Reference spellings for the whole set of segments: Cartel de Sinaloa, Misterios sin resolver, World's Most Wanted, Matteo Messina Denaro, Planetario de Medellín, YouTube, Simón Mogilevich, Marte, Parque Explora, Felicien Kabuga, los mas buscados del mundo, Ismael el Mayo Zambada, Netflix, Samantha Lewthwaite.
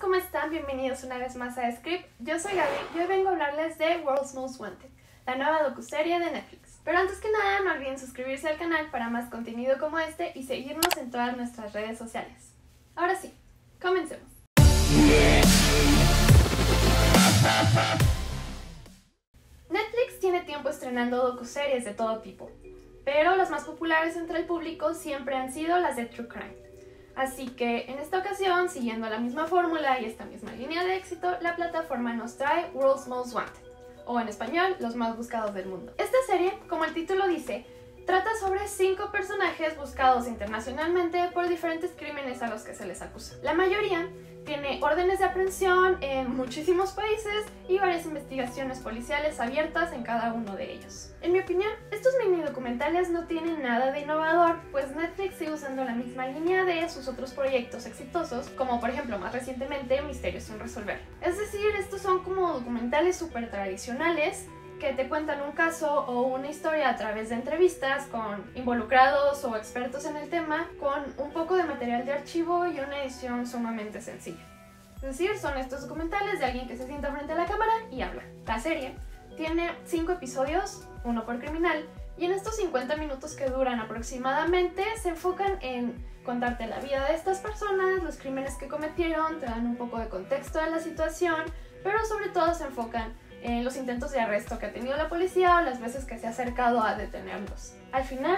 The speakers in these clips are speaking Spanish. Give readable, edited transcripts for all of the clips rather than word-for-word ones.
¿cómo están? Bienvenidos una vez más a Script. Yo soy Gaby y hoy vengo a hablarles de World's Most Wanted, la nueva docuserie de Netflix. Pero antes que nada, no olviden suscribirse al canal para más contenido como este y seguirnos en todas nuestras redes sociales. Ahora sí, comencemos. Netflix tiene tiempo estrenando docuseries de todo tipo, pero las más populares entre el público siempre han sido las de True Crime. Así que en esta ocasión, siguiendo la misma fórmula y esta misma línea de éxito, la plataforma nos trae World's Most Wanted, o en español, Los Más Buscados del Mundo. Esta serie, como el título dice, trata sobre 5 personajes buscados internacionalmente por diferentes crímenes a los que se les acusa. La mayoría tiene órdenes de aprehensión en muchísimos países y varias investigaciones policiales abiertas en cada uno de ellos. En mi opinión, estos mini documentales no tienen nada de innovador, pues Netflix sigue usando la misma línea de sus otros proyectos exitosos, como por ejemplo más recientemente Misterios sin resolver. Es decir, estos son como documentales súper tradicionales que te cuentan un caso o una historia a través de entrevistas con involucrados o expertos en el tema, con un poco de material de archivo y una edición sumamente sencilla. Es decir, son estos documentales de alguien que se sienta frente a la cámara y habla. La serie tiene 5 episodios, uno por criminal, y en estos 50 minutos que duran aproximadamente se enfocan en contarte la vida de estas personas, los crímenes que cometieron, te dan un poco de contexto de la situación, pero sobre todo se enfocan en los intentos de arresto que ha tenido la policía o las veces que se ha acercado a detenerlos. Al final,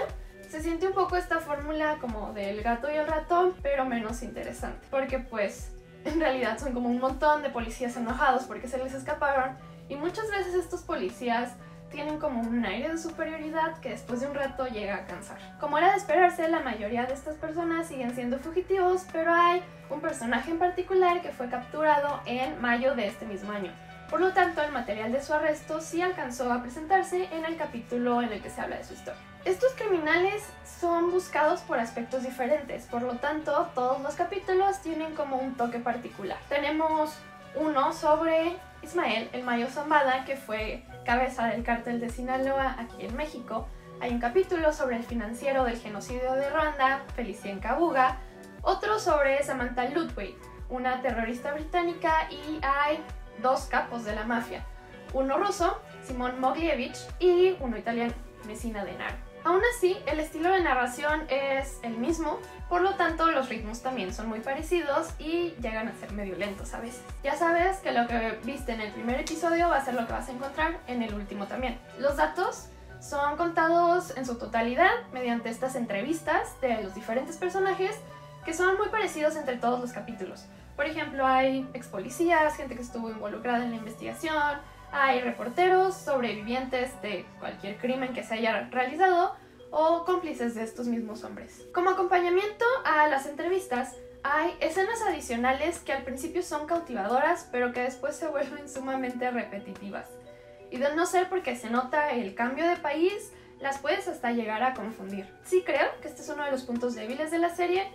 se siente un poco esta fórmula como del gato y el ratón, pero menos interesante, porque pues en realidad son como un montón de policías enojados porque se les escaparon, y muchas veces estos policías tienen como un aire de superioridad que después de un rato llega a cansar. Como era de esperarse, la mayoría de estas personas siguen siendo fugitivos, pero hay un personaje en particular que fue capturado en mayo de este mismo año. Por lo tanto, el material de su arresto sí alcanzó a presentarse en el capítulo en el que se habla de su historia. Estos criminales son buscados por aspectos diferentes, por lo tanto, todos los capítulos tienen como un toque particular. Tenemos uno sobre Ismael el Mayo Zambada, que fue cabeza del Cartel de Sinaloa aquí en México. Hay un capítulo sobre el financiero del genocidio de Ruanda, Felicien Kabuga. Otro sobre Samantha Lewthwaite, una terrorista británica, y hay 2 capos de la mafia, uno ruso, Simón Mogilevich, y uno italiano, Messina Denaro. Aún así, el estilo de narración es el mismo, por lo tanto los ritmos también son muy parecidos y llegan a ser medio lentos a veces. Ya sabes que lo que viste en el primer episodio va a ser lo que vas a encontrar en el último también. Los datos son contados en su totalidad mediante estas entrevistas de los diferentes personajes, que son muy parecidos entre todos los capítulos. Por ejemplo, hay ex policías, gente que estuvo involucrada en la investigación, hay reporteros, sobrevivientes de cualquier crimen que se haya realizado o cómplices de estos mismos hombres. Como acompañamiento a las entrevistas, hay escenas adicionales que al principio son cautivadoras, pero que después se vuelven sumamente repetitivas. Y de no ser porque se nota el cambio de país, las puedes hasta llegar a confundir. Sí creo que este es uno de los puntos débiles de la serie,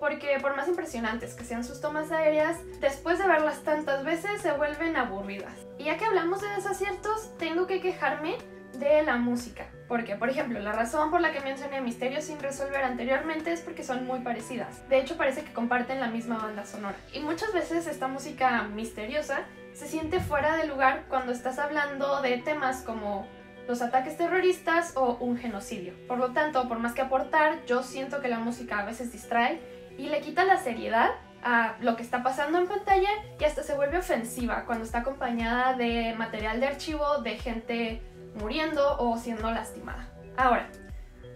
porque por más impresionantes que sean sus tomas aéreas, después de verlas tantas veces se vuelven aburridas. Y ya que hablamos de desaciertos, tengo que quejarme de la música, porque por ejemplo la razón por la que mencioné Misterios sin resolver anteriormente es porque son muy parecidas. De hecho, parece que comparten la misma banda sonora, y muchas veces esta música misteriosa se siente fuera de lugar cuando estás hablando de temas como los ataques terroristas o un genocidio. Por lo tanto, por más que aportar, yo siento que la música a veces distrae y le quita la seriedad a lo que está pasando en pantalla, y hasta se vuelve ofensiva cuando está acompañada de material de archivo de gente muriendo o siendo lastimada. Ahora,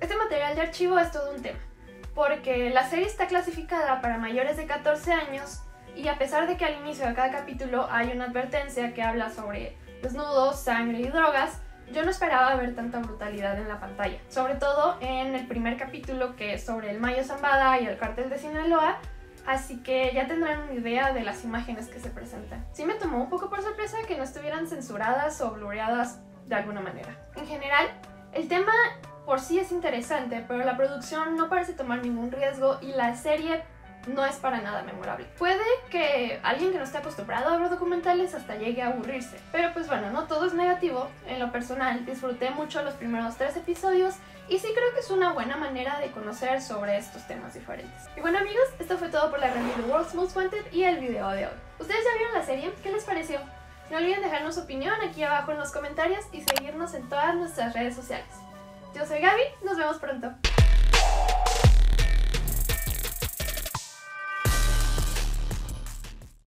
este material de archivo es todo un tema, porque la serie está clasificada para mayores de 14 años, y a pesar de que al inicio de cada capítulo hay una advertencia que habla sobre desnudos, sangre y drogas, yo no esperaba ver tanta brutalidad en la pantalla, sobre todo en el primer capítulo, que es sobre el Mayo Zambada y el Cartel de Sinaloa, así que ya tendrán una idea de las imágenes que se presentan. Sí me tomó un poco por sorpresa que no estuvieran censuradas o blureadas de alguna manera. En general, el tema por sí es interesante, pero la producción no parece tomar ningún riesgo y la serie no es para nada memorable. Puede que alguien que no esté acostumbrado a ver documentales hasta llegue a aburrirse, pero pues bueno, no todo es negativo. En lo personal, disfruté mucho los primeros 3 episodios y sí creo que es una buena manera de conocer sobre estos temas diferentes. Y bueno amigos, esto fue todo por la review de World's Most Wanted y el video de hoy. ¿Ustedes ya vieron la serie? ¿Qué les pareció? No olviden dejarnos su opinión aquí abajo en los comentarios y seguirnos en todas nuestras redes sociales. Yo soy Gaby, nos vemos pronto.